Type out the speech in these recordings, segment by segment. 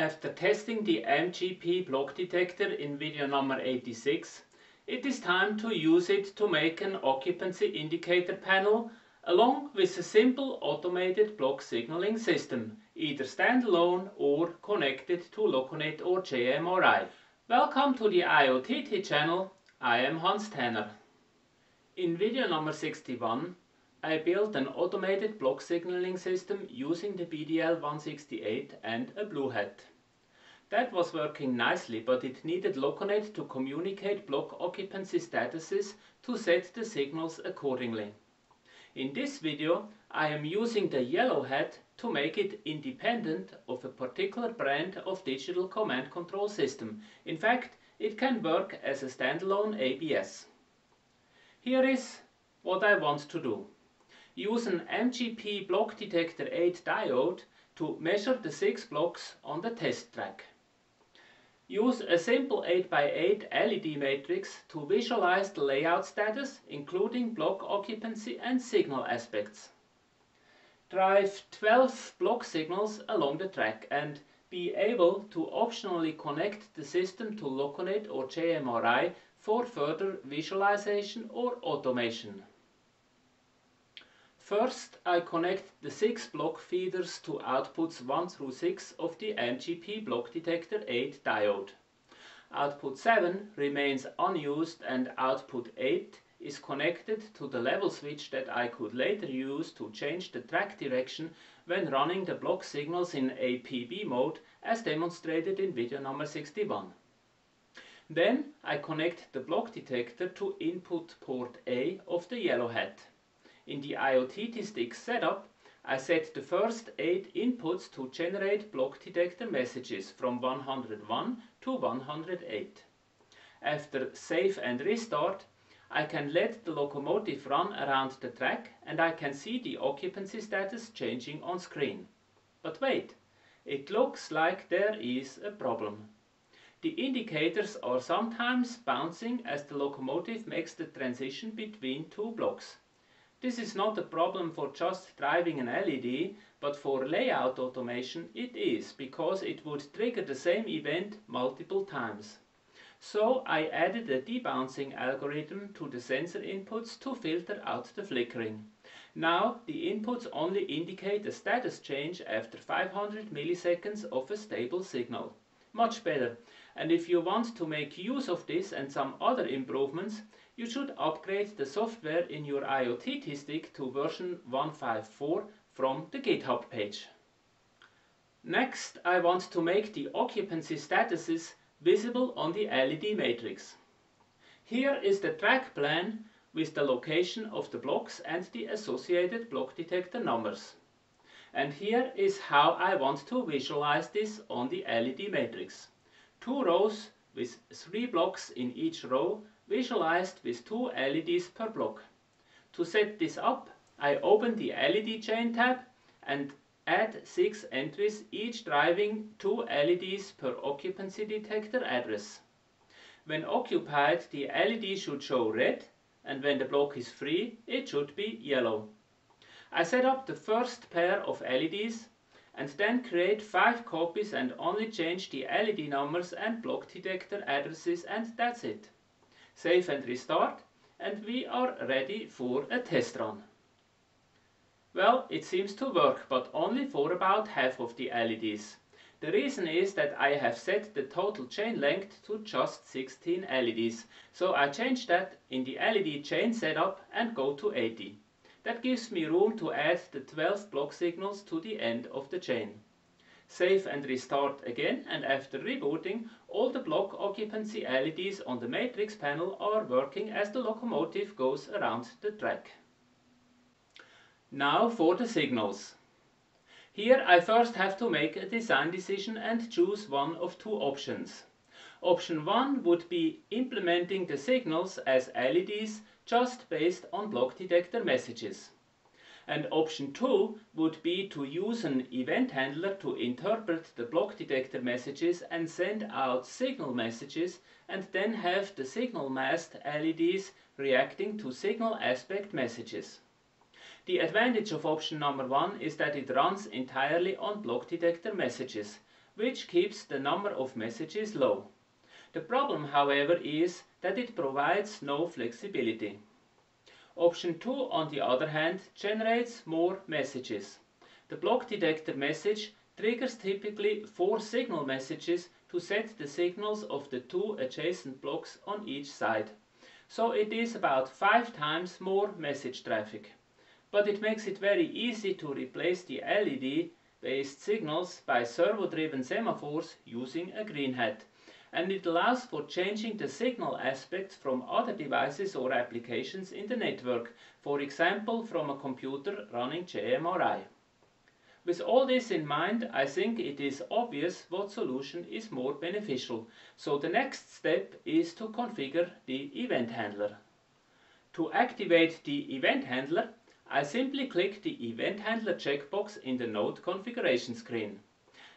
After testing the MGP block detector in video number 86, it is time to use it to make an occupancy indicator panel along with a simple automated block signaling system, either standalone or connected to LocoNet or JMRI. Welcome to the IoTT channel, I am Hans Tanner. In video number 61, I built an automated block signaling system using the BDL168 and a BlueHat. That was working nicely, but it needed LocoNet to communicate block occupancy statuses to set the signals accordingly. In this video, I am using the YellowHat to make it independent of a particular brand of digital command control system. In fact, it can work as a standalone ABS. Here is what I want to do. Use an MGP Block Detector 8 diode to measure the 6 blocks on the test track. Use a simple 8x8 LED matrix to visualize the layout status, including block occupancy and signal aspects. Drive 12 block signals along the track and be able to optionally connect the system to LocoNet or JMRI for further visualization or automation. First, I connect the 6 block feeders to outputs 1 through 6 of the MGP Block Detector 8 diode. Output 7 remains unused and output 8 is connected to the level switch that I could later use to change the track direction when running the block signals in APB mode, as demonstrated in video number 61. Then I connect the block detector to input port A of the YellowHat. In the IoTT Stick setup, I set the first 8 inputs to generate block detector messages from 101 to 108. After save and restart, I can let the locomotive run around the track and I can see the occupancy status changing on screen. But wait, it looks like there is a problem. The indicators are sometimes bouncing as the locomotive makes the transition between 2 blocks. This is not a problem for just driving an LED, but for layout automation it is, because it would trigger the same event multiple times. So I added a debouncing algorithm to the sensor inputs to filter out the flickering. Now the inputs only indicate a status change after 500 milliseconds of a stable signal. Much better. And if you want to make use of this and some other improvements, you should upgrade the software in your IoTT Stick to version 1.5.4 from the GitHub page. Next, I want to make the occupancy statuses visible on the LED matrix. Here is the track plan with the location of the blocks and the associated block detector numbers. And here is how I want to visualize this on the LED matrix. 2 rows with 3 blocks in each row, visualized with 2 LEDs per block. To set this up, I open the LED chain tab and add 6 entries, each driving 2 LEDs per occupancy detector address. When occupied, the LED should show red, and when the block is free, it should be yellow. I set up the first pair of LEDs and then create 5 copies and only change the LED numbers and block detector addresses, and that's it. Save and restart, and we are ready for a test run. Well, it seems to work, but only for about half of the LEDs. The reason is that I have set the total chain length to just 16 LEDs, so I change that in the LED chain setup and go to 80. That gives me room to add the 12 block signals to the end of the chain. Save and restart again, and after rebooting, all the block occupancy LEDs on the matrix panel are working as the locomotive goes around the track. Now for the signals. Here I first have to make a design decision and choose one of 2 options. Option 1 would be implementing the signals as LEDs just based on block detector messages. And option 2 would be to use an event handler to interpret the block detector messages and send out signal messages, and then have the signal masked LEDs reacting to signal aspect messages. The advantage of option number 1 is that it runs entirely on block detector messages, which keeps the number of messages low. The problem, however, is that it provides no flexibility. Option 2, on the other hand, generates more messages. The block detector message triggers typically 4 signal messages to set the signals of the 2 adjacent blocks on each side. So it is about 5 times more message traffic. But it makes it very easy to replace the LED-based signals by servo-driven semaphores using a green hat. And it allows for changing the signal aspects from other devices or applications in the network, for example from a computer running JMRI. With all this in mind, I think it is obvious what solution is more beneficial, so the next step is to configure the event handler. To activate the event handler, I simply click the event handler checkbox in the node configuration screen.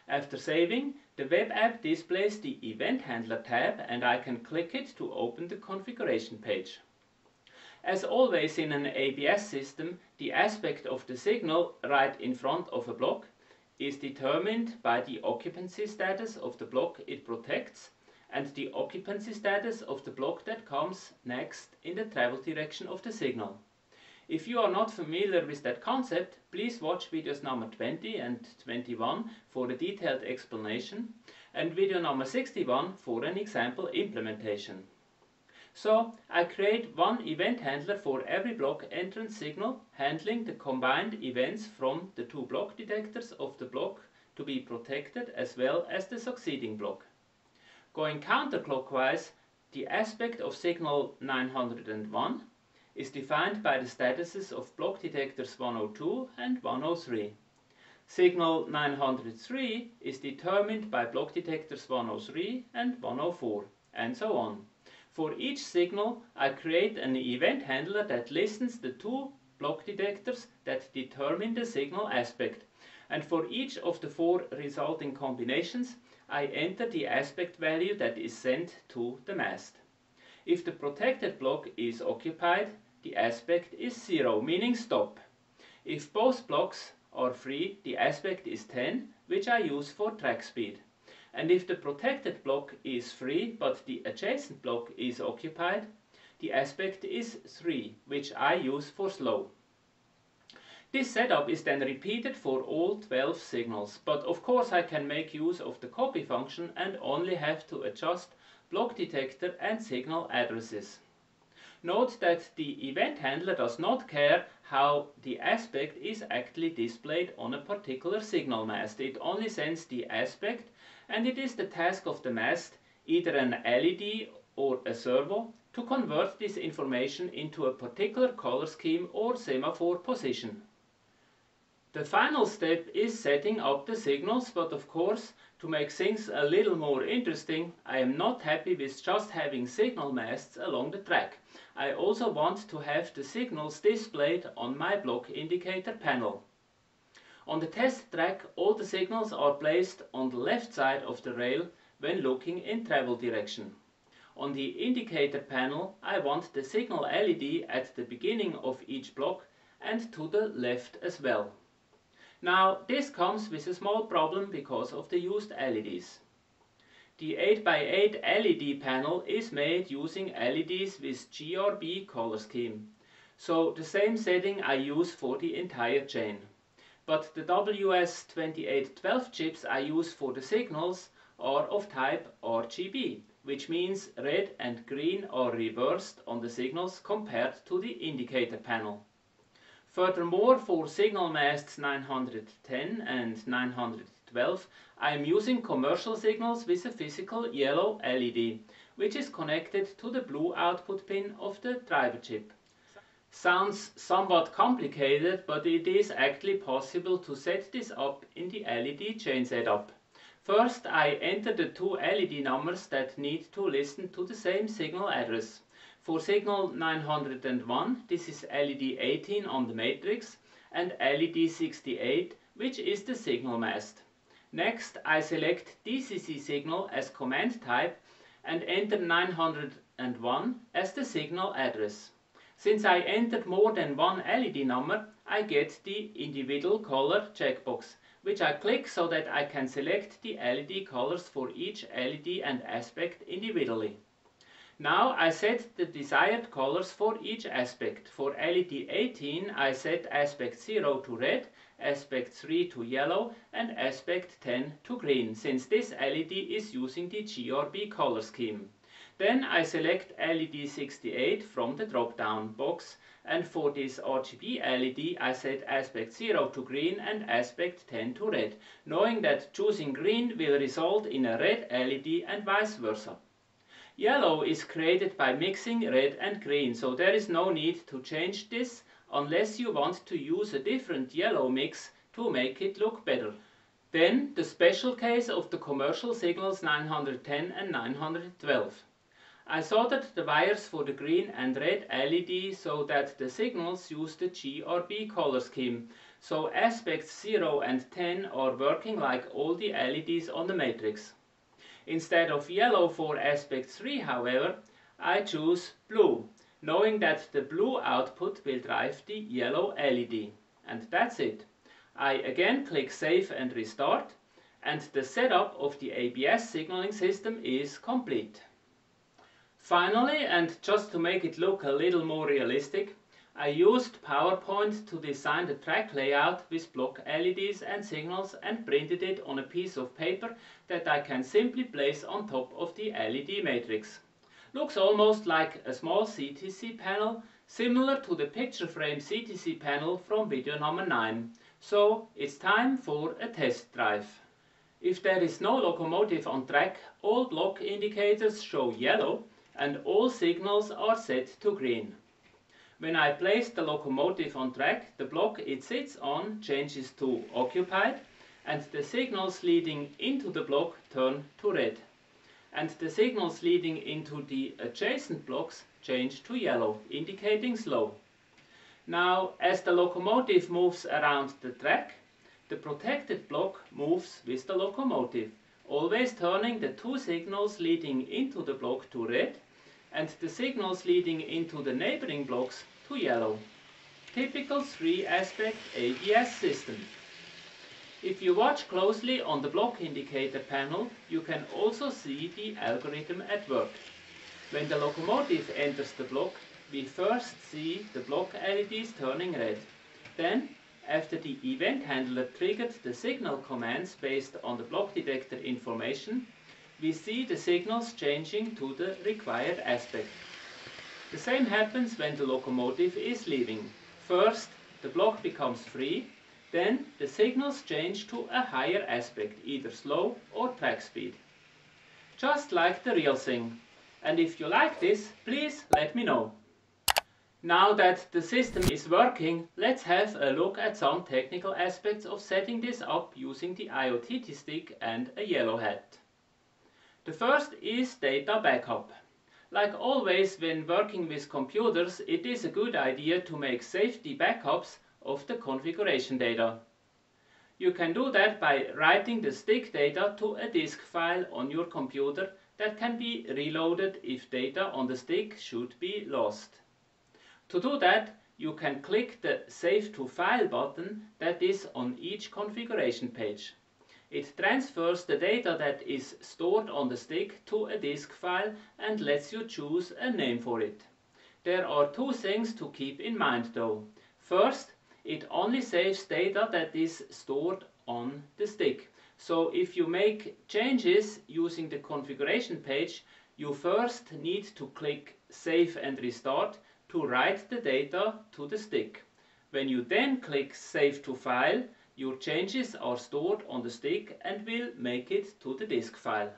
After saving, the web app displays the event handler tab and I can click it to open the configuration page. As always in an ABS system, the aspect of the signal right in front of a block is determined by the occupancy status of the block it protects and the occupancy status of the block that comes next in the travel direction of the signal. If you are not familiar with that concept, please watch videos number 20 and 21 for a detailed explanation and video number 61 for an example implementation. So, I create one event handler for every block entrance signal, handling the combined events from the 2 block detectors of the block to be protected as well as the succeeding block. Going counterclockwise, the aspect of signal 901 is defined by the statuses of block detectors 102 and 103. Signal 903 is determined by block detectors 103 and 104, and so on. For each signal, I create an event handler that listens the 2 block detectors that determine the signal aspect. And for each of the 4 resulting combinations, I enter the aspect value that is sent to the mast. If the protected block is occupied, the aspect is 0, meaning stop. If both blocks are free, the aspect is 10, which I use for track speed. And if the protected block is free, but the adjacent block is occupied, the aspect is 3, which I use for slow. This setup is then repeated for all 12 signals, but of course I can make use of the copy function and only have to adjust block detector and signal addresses. Note that the event handler does not care how the aspect is actually displayed on a particular signal mast. It only sends the aspect, and it is the task of the mast, either an LED or a servo, to convert this information into a particular color scheme or semaphore position. The final step is setting up the signals, but of course, to make things a little more interesting, I am not happy with just having signal masts along the track. I also want to have the signals displayed on my block indicator panel. On the test track, all the signals are placed on the left side of the rail when looking in travel direction. On the indicator panel, I want the signal LED at the beginning of each block and to the left as well. Now, this comes with a small problem because of the used LEDs. The 8x8 LED panel is made using LEDs with GRB color scheme, so the same setting I use for the entire chain. But the WS2812 chips I use for the signals are of type RGB, which means red and green are reversed on the signals compared to the indicator panel. Furthermore, for signal masts 910 and 912, I am using commercial signals with a physical yellow LED, which is connected to the blue output pin of the driver chip. Sounds somewhat complicated, but it is actually possible to set this up in the LED chain setup. First, I enter the 2 LED numbers that need to listen to the same signal address. For signal 901, this is LED 18 on the matrix and LED 68, which is the signal mast. Next, I select DCC signal as command type and enter 901 as the signal address. Since I entered more than 1 LED number, I get the individual color checkbox, which I click so that I can select the LED colors for each LED and aspect individually. Now I set the desired colors for each aspect. For LED 18 I set aspect 0 to red, aspect 3 to yellow and aspect 10 to green, since this LED is using the GRB color scheme. Then I select LED 68 from the drop-down box, and for this RGB LED I set aspect 0 to green and aspect 10 to red, knowing that choosing green will result in a red LED and vice versa. Yellow is created by mixing red and green, so there is no need to change this unless you want to use a different yellow mix to make it look better. Then the special case of the commercial signals 910 and 912. I soldered the wires for the green and red LED so that the signals use the GRB color scheme, so aspects 0 and 10 are working like all the LEDs on the matrix. Instead of yellow for aspect 3, however, I choose blue, knowing that the blue output will drive the yellow LED. And that's it. I again click Save and Restart, and the setup of the ABS signaling system is complete. Finally, and just to make it look a little more realistic, I used PowerPoint to design the track layout with block LEDs and signals and printed it on a piece of paper that I can simply place on top of the LED matrix. Looks almost like a small CTC panel, similar to the picture frame CTC panel from video number 9. So it's time for a test drive. If there is no locomotive on track, all block indicators show yellow and all signals are set to green. When I place the locomotive on track, the block it sits on changes to occupied and the signals leading into the block turn to red. And the signals leading into the adjacent blocks change to yellow, indicating slow. Now, as the locomotive moves around the track, the protected block moves with the locomotive, always turning the two signals leading into the block to red and the signals leading into the neighboring blocks to yellow. Typical 3-aspect ABS system. If you watch closely on the block indicator panel, you can also see the algorithm at work. When the locomotive enters the block, we first see the block LEDs turning red. Then, after the event handler triggered the signal commands based on the block detector information, we see the signals changing to the required aspect. The same happens when the locomotive is leaving. First, the block becomes free, then the signals change to a higher aspect, either slow or track speed. Just like the real thing. And if you like this, please let me know. Now that the system is working, let's have a look at some technical aspects of setting this up using the IoTT Stick and a YellowHat. The first is data backup. Like always when working with computers, it is a good idea to make safety backups of the configuration data. You can do that by writing the stick data to a disk file on your computer that can be reloaded if data on the stick should be lost. To do that, you can click the Save to File button that is on each configuration page. It transfers the data that is stored on the stick to a disk file and lets you choose a name for it. There are two things to keep in mind though. First, it only saves data that is stored on the stick. So if you make changes using the configuration page, you first need to click Save and Restart to write the data to the stick. When you then click Save to File, your changes are stored on the stick and will make it to the disk file.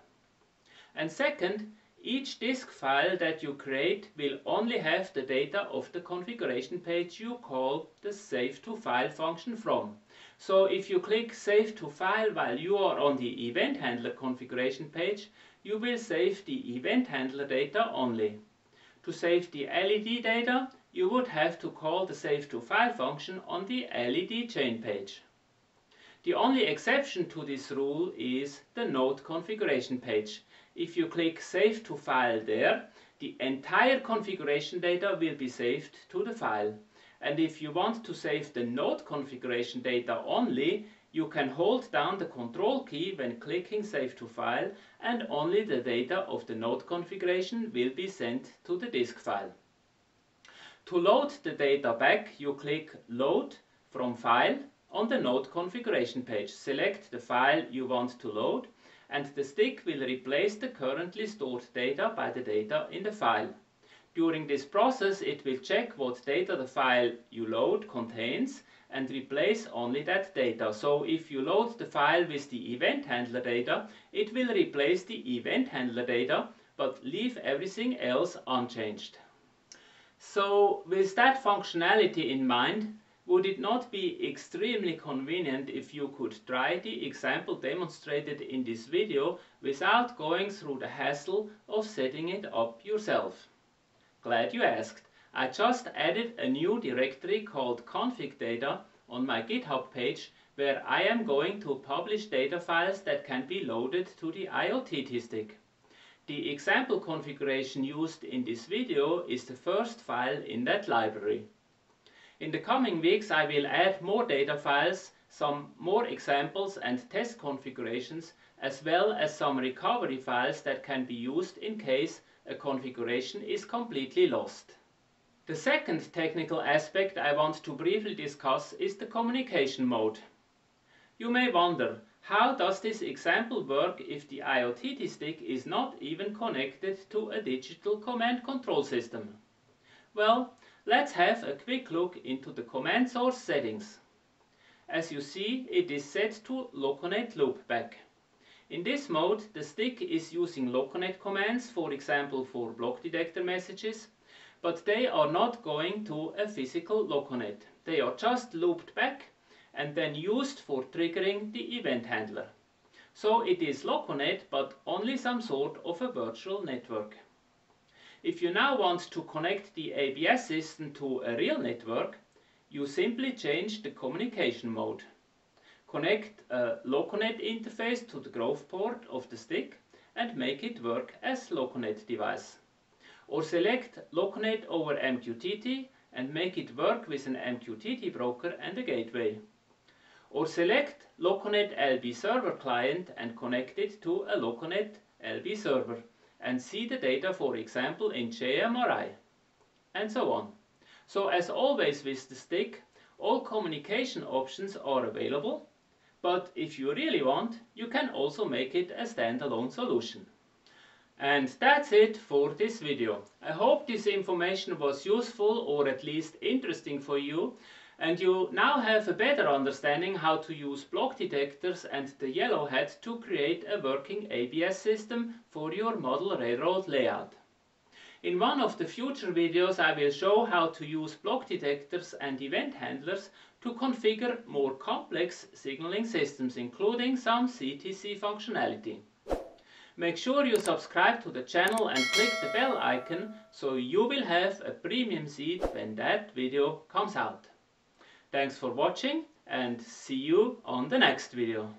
And second, each disk file that you create will only have the data of the configuration page you call the Save to File function from. So if you click Save to File while you are on the event handler configuration page, you will save the event handler data only. To save the LED data, you would have to call the Save to File function on the LED chain page. The only exception to this rule is the node configuration page. If you click Save to File there, the entire configuration data will be saved to the file. And if you want to save the node configuration data only, You can hold down the control key when clicking Save to File, and only the data of the node configuration will be sent to the disk file. To load the data back, you click Load from File on the node configuration page. Select the file you want to load, and the stick will replace the currently stored data by the data in the file. During this process, it will check what data the file you load contains and replace only that data. So if you load the file with the event handler data, it will replace the event handler data, but leave everything else unchanged. So with that functionality in mind, would it not be extremely convenient if you could try the example demonstrated in this video without going through the hassle of setting it up yourself? Glad you asked. I just added a new directory called config data on my GitHub page, where I am going to publish data files that can be loaded to the IoTT stick. The example configuration used in this video is the first file in that library. In the coming weeks, I will add more data files, some more examples and test configurations, as well as some recovery files that can be used in case a configuration is completely lost. The second technical aspect I want to briefly discuss is the communication mode. You may wonder, how does this example work if the IoTT stick is not even connected to a digital command control system? Well, let's have a quick look into the command source settings. As you see, it is set to LocoNet loopback. In this mode, the stick is using LocoNet commands, for example for block detector messages, but they are not going to a physical LocoNet. They are just looped back and then used for triggering the event handler. So it is LocoNet, but only some sort of a virtual network. If you now want to connect the ABS system to a real network, you simply change the communication mode. Connect a LocoNet interface to the growth port of the stick and make it work as LocoNet device. Or select LocoNet over MQTT and make it work with an MQTT broker and a gateway. Or select LocoNet LB server client and connect it to a LocoNet LB server and see the data, for example in JMRI, and so on. So as always with the stick, all communication options are available, but if you really want, you can also make it a standalone solution. And that's it for this video. I hope this information was useful or at least interesting for you, and you now have a better understanding how to use block detectors and the YellowHat to create a working ABS system for your model railroad layout. In one of the future videos, I will show how to use block detectors and event handlers to configure more complex signaling systems, including some CTC functionality. Make sure you subscribe to the channel and click the bell icon, so you will have a premium seat when that video comes out. Thanks for watching, and see you on the next video.